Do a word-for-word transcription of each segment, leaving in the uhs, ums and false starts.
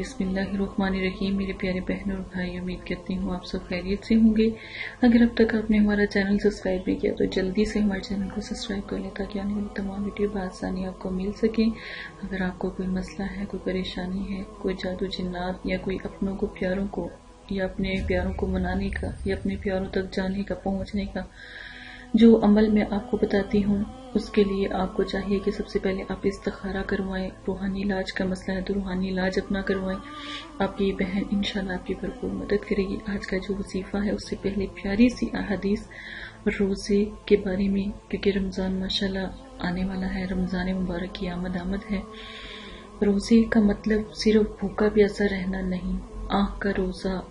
बिस्मिल्लाहिर्रहमानिर्रहीम। मेरे प्यारे बहनों और भाई, उम्मीद करती हूँ आप सब खैरियत से होंगे। अगर अब तक आपने हमारा चैनल सब्सक्राइब नहीं किया तो जल्दी से हमारे चैनल को सब्सक्राइब कर लें ताकि आने वाली तमाम वीडियो बआसानी आपको मिल सके। अगर आपको कोई मसला है, कोई परेशानी है, कोई जादू जिन्नात या कोई अपनों को प्यारों को या अपने प्यारों को मनाने का या अपने प्यारों तक जाने का, पहुँचने का जो अमल मैं आपको बताती हूँ, उसके लिए आपको चाहिए कि सबसे पहले आप इस्तखारा करवाएं। रूहानी इलाज का मसला है तो रूहानी इलाज अपना करवाएं। आपकी बहन इंशाल्लाह आपकी भरपूर मदद करेगी। आज का जो वजीफा है उससे पहले प्यारी सी अहादीस रोज़े के बारे में, क्योंकि रमज़ान माशाल्लाह आने वाला है, रमज़ान मुबारक की आमद आमद है। रोज़े का मतलब सिर्फ भूखा प्यासा रहना नहीं, आँख का रोज़ा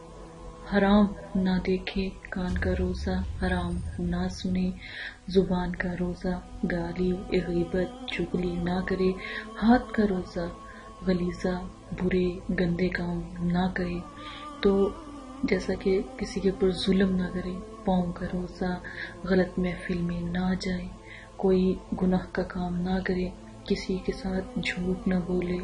हराम ना देखे, कान का रोज़ा हराम ना सुने, ज़ुबान का रोज़ा गाली गीबत चुगली ना करे, हाथ का रोज़ा गलीज़ा बुरे गंदे काम ना करे, तो जैसा कि किसी के ऊपर जुल्म ना करे, पाँव का रोज़ा गलत महफिल में ना जाए, कोई गुनाह का काम ना करे, किसी के साथ झूठ ना बोले,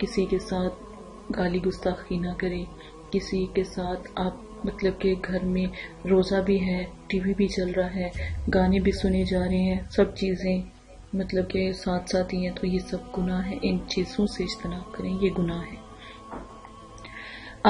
किसी के साथ गाली गुस्ताखी ना करे, किसी के साथ आप मतलब के घर में रोज़ा भी है, टीवी भी चल रहा है, गाने भी सुने जा रहे हैं, सब चीज़ें मतलब के साथ साथ ही हैं, तो ये सब गुनाह है। इन चीज़ों से इज्तनाब करें, ये गुनाह है।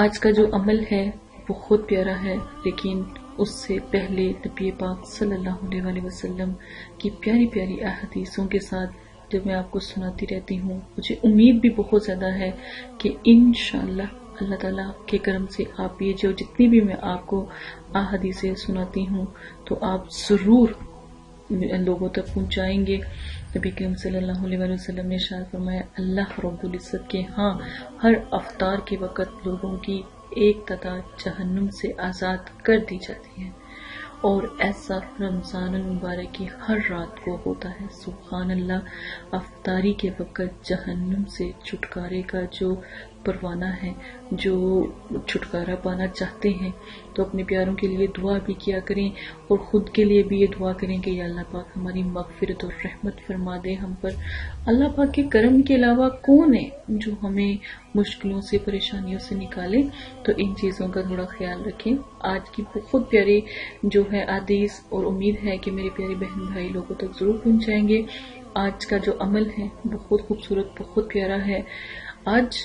आज का जो अमल है बहुत प्यारा है, लेकिन उससे पहले नबी पाक सल्लल्लाहु अलैहि वसल्लम की प्यारी प्यारी अहदीसों के साथ जो मैं आपको सुनाती रहती हूँ, मुझे उम्मीद भी बहुत ज़्यादा है कि इंशाल्लाह अल्लाह ताला के करम से आप ये जो जितनी भी मैं आपको अहादीसें सुनाती हूँ तो आप ज़रूर लोगों तक पहुँचाएंगे। नबी करीम सल्लल्लाहु अलैहि वसल्लम ने इरशाद फरमाया, अल्लाह रब्बुल इज्जत के हाँ हर अफ्तार के वक़्त लोगों की एक कतार जहन्नुम से आज़ाद कर दी जाती है, और ऐसा रमज़ान मुबारक की हर रात को होता है। सुभान अल्लाह। अफ्तारी के वक़्त जहन्नुम से छुटकारे का जो परवाना है, जो छुटकारा पाना चाहते हैं, तो अपने प्यारों के लिए दुआ भी किया करें और ख़ुद के लिए भी ये दुआ करें कि या अल्लाह पाक हमारी मग़फ़िरत और रहमत फरमा दे हम पर। अल्लाह पाक के करम के अलावा कौन है जो हमें मुश्किलों से, परेशानियों से निकाले, तो इन चीज़ों का थोड़ा ख्याल रखें। आज की बहुत प्यारी जो है आदेश, और उम्मीद है कि मेरे प्यारे बहन भाई लोगों तक ज़रूर पहुँचाएंगे। आज का जो अमल है बहुत खूबसूरत, बहुत प्यारा है। आज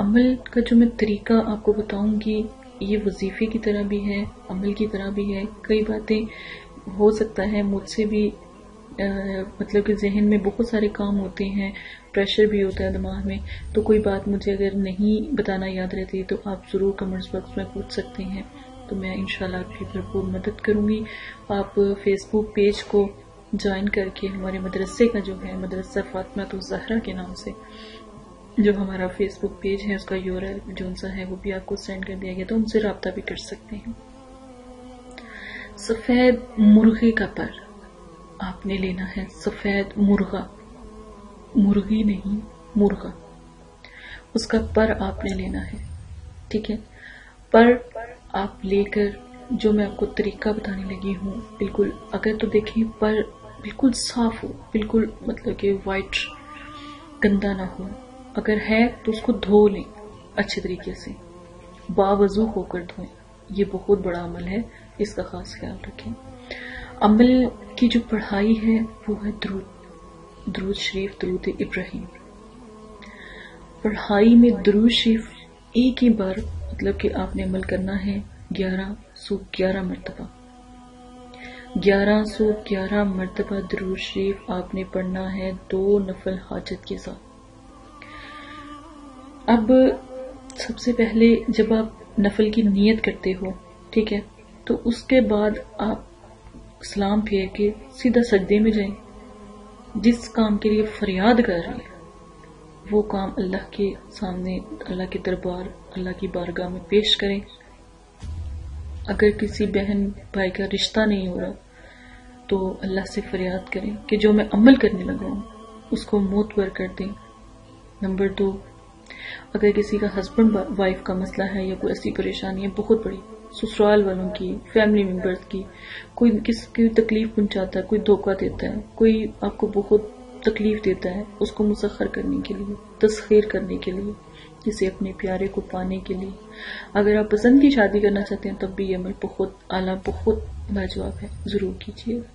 अमल का जो मैं तरीका आपको बताऊंगी, ये वजीफे की तरह भी है, अमल की तरह भी है। कई बातें हो सकता है मुझसे भी आ, मतलब कि जहन में बहुत सारे काम होते हैं, प्रेशर भी होता है दिमाग में, तो कोई बात मुझे अगर नहीं बताना याद रहती तो आप ज़रूर कमेंट्स बॉक्स में पूछ सकते हैं, तो मैं इंशाल्लाह आपकी भरपूर मदद करूँगी। आप फेसबुक पेज को ज्वाइन करके हमारे मदरसे का जो है मदरसा फातिमा तो ज़हरा के नाम से जो हमारा फेसबुक पेज है, उसका यूआरएल जो सा है वो भी आपको सेंड कर दिया गया, तो उनसे रब्ता भी कर सकते हैं। सफ़ेद मुर्गे का पर आपने लेना है, सफ़ेद मुर्गा, मुर्गी नहीं मुर्गा, उसका पर आपने लेना है, ठीक है। पर आप लेकर जो मैं आपको तरीका बताने लगी हूँ, बिल्कुल अगर तो देखें पर बिल्कुल साफ हो, बिल्कुल मतलब कि वाइट गंदा ना हो, अगर है तो उसको धो लें अच्छे तरीके से, बावजू होकर धोएं। ये बहुत बड़ा अमल है, इसका खास ख्याल रखें। अमल की जो पढ़ाई है वो है दुरूद, दुरूद शरीफ, दुरूद इब्राहिम। पढ़ाई में दुरूद शरीफ एक ही बार मतलब कि आपने अमल करना है ग्यारह सौ ग्यारह मरतबा, ग्यारह सौ ग्यारह मरतबा दुरूद शरीफ आपने पढ़ना है दो नफल हाजत के साथ। अब सबसे पहले जब आप नफल की नीयत करते हो, ठीक है, तो उसके बाद आप सलाम फेर के सीधा सजदे में जाएं। जिस काम के लिए फरियाद कर रहे हैं वो काम अल्लाह के सामने, अल्लाह के दरबार, अल्लाह की बारगाह में पेश करें। अगर किसी बहन भाई का रिश्ता नहीं हो रहा तो अल्लाह से फरियाद करें कि जो मैं अमल करने लगा हूँ उसको मोतबर कर दें। नंबर दो, अगर किसी का हस्बैंड वाइफ का मसला है या कोई ऐसी परेशानी है बहुत बड़ी, ससुराल वालों की, फैमिली मेम्बर्स की, कोई किसकी तकलीफ पहुंचाता है, कोई धोखा देता है, कोई आपको बहुत तकलीफ देता है, उसको मुसख़्ख़र करने के लिए, तस्ख़ीर करने के लिए, किसी अपने प्यारे को पाने के लिए। अगर आप पसंद की शादी करना चाहते हैं तब भी ये अमल बहुत आला बहुत लाजवाब है, ज़रूर कीजिएगा।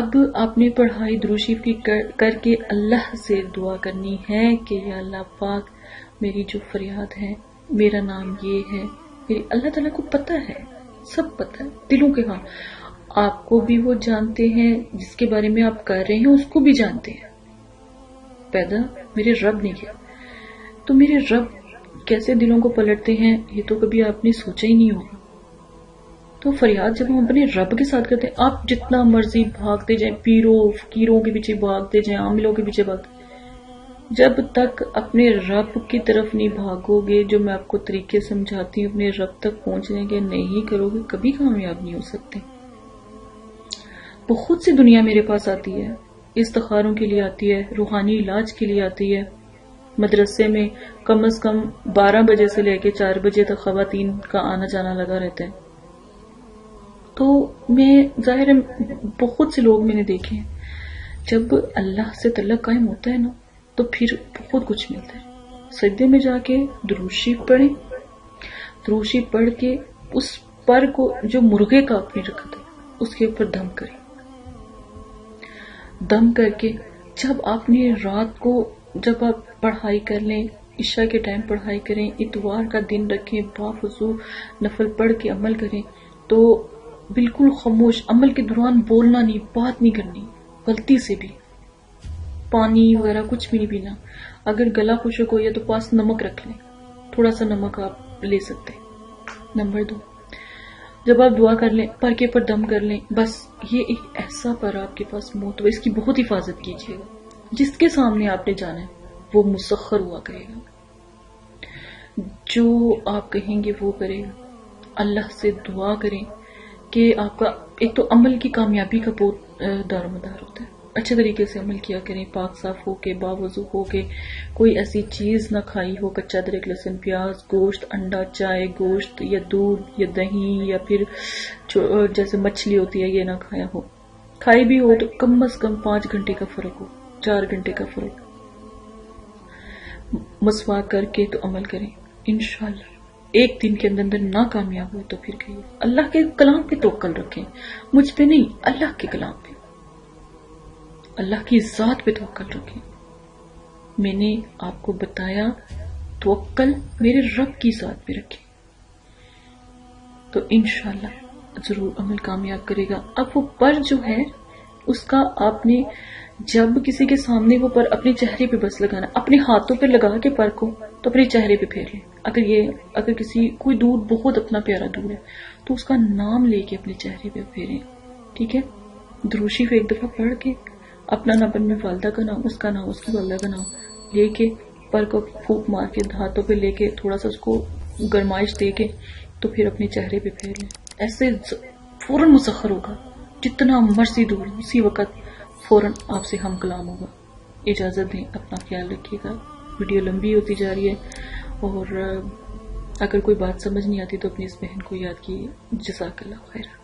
अब आपने पढ़ाई दुरूशी की कर, करके अल्लाह से दुआ करनी है कि या अल्लाह पाक मेरी जो फरियाद है, मेरा नाम ये है, मेरी अल्लाह ताला को पता है, सब पता है दिलों के, हाँ आपको भी वो जानते हैं, जिसके बारे में आप कर रहे हैं उसको भी जानते हैं। पैदा मेरे रब ने किया, तो मेरे रब कैसे दिलों को पलटते हैं ये तो कभी आपने सोचा ही नहीं होगा। तो फरियाद जब हम अपने रब के साथ करते हैं, आप जितना मर्जी भागते जाएं, पीरों फकीरों के पीछे भागते जाएं, आमिलों के पीछे भागते, जब तक अपने रब की तरफ नहीं भागोगे, जो मैं आपको तरीके समझाती हूँ अपने रब तक पहुंचने के नहीं करोगे, कभी कामयाब नहीं हो सकते। बहुत सी दुनिया मेरे पास आती है, इस्तखारों के लिए आती है, रूहानी इलाज के लिए आती है। मदरसे में कम अज कम बारह बजे से लेकर चार बजे तक ख़वातीन का आना जाना लगा रहता है। तो मैं जाहिर है बहुत से लोग मैंने देखे हैं, जब अल्लाह से तल्लुक़ कायम होता है ना तो फिर बहुत कुछ मिलता है। सजदे में जाके दुरूशी पढ़े, दुरूशी पढ़ के उस पर को जो मुर्गे का आपने रखा था उसके ऊपर दम करें। दम करके जब आपने रात को जब आप पढ़ाई कर लें, इशा के टाइम पढ़ाई करें, इतवार का दिन रखें, बाफजूल नफल पढ़ के अमल करें, तो बिल्कुल खामोश, अमल के दौरान बोलना नहीं, बात नहीं करनी, गलती से भी पानी वगैरह कुछ भी नहीं पीना। अगर गला खुशक हो या तो पास नमक रख लें, थोड़ा सा नमक आप ले सकते हैं। नंबर दो, जब आप दुआ कर लें पर के पर दम कर लें, बस ये एक ऐसा पर आपके पास मौत हो, इसकी बहुत हिफाजत कीजिएगा। जिसके सामने आपने जाना है वो मुसख़्ख़र हुआ करेगा, जो आप कहेंगे वो करेगा। अल्लाह से दुआ करें कि आपका, एक तो अमल की कामयाबी का बहुत दारोमदार होता है, अच्छे तरीके से अमल किया करें, पाक साफ होके बावजू होके, कोई ऐसी चीज ना खाई हो, कच्चा दरक लहसुन प्याज गोश्त अंडा चाय गोश्त या दूध या दही या फिर जैसे मछली होती है ये ना खाया हो। खाई भी हो तो कम अज कम पांच घंटे का फर्क हो, चार घंटे का फर्क। मसवा करके तो अमल करें, इंशाल्लाह एक दिन के अंदर अंदर ना कामयाब हो तो फिर कहिए अल्लाह के कलाम पे तवक्कल रखें, मुझ पे नहीं, अल्लाह के कलाम पे, अल्लाह की जात पे तवक्कल रखें। मैंने आपको बताया तवक्कल मेरे रब की जात पे रखें, तो इंशाल्लाह जरूर अमल कामयाब करेगा। अब वो पर जो है उसका आपने जब किसी के सामने वो पर अपने चेहरे पे बस लगाना, अपने हाथों पे लगा के पर को तो अपने चेहरे पे फेर लें। अगर ये अगर किसी कोई दूर बहुत अपना प्यारा दूर है तो उसका नाम लेके अपने चेहरे पे फेरें, ठीक है। दुरूशी पे एक दफा पढ़ के अपना नाम, अपने वालदा का नाम, उसका नाम, उसकी वालदा का नाम लेके पर को फूंक मार के हाथों पे लेके थोड़ा सा उसको गरमाइश दे के तो फिर अपने चेहरे पे फेर लें। ऐसे फौरन मुसख़्ख़र होगा, जितना मर्जी दूर उसी वक्त फौरन आपसे हम कलाम होगा। इजाज़त दें, अपना ख्याल रखिएगा। वीडियो लंबी होती जा रही है और अगर कोई बात समझ नहीं आती तो अपनी इस बहन को याद कीजिए। जज़ाकल्लाह खैर।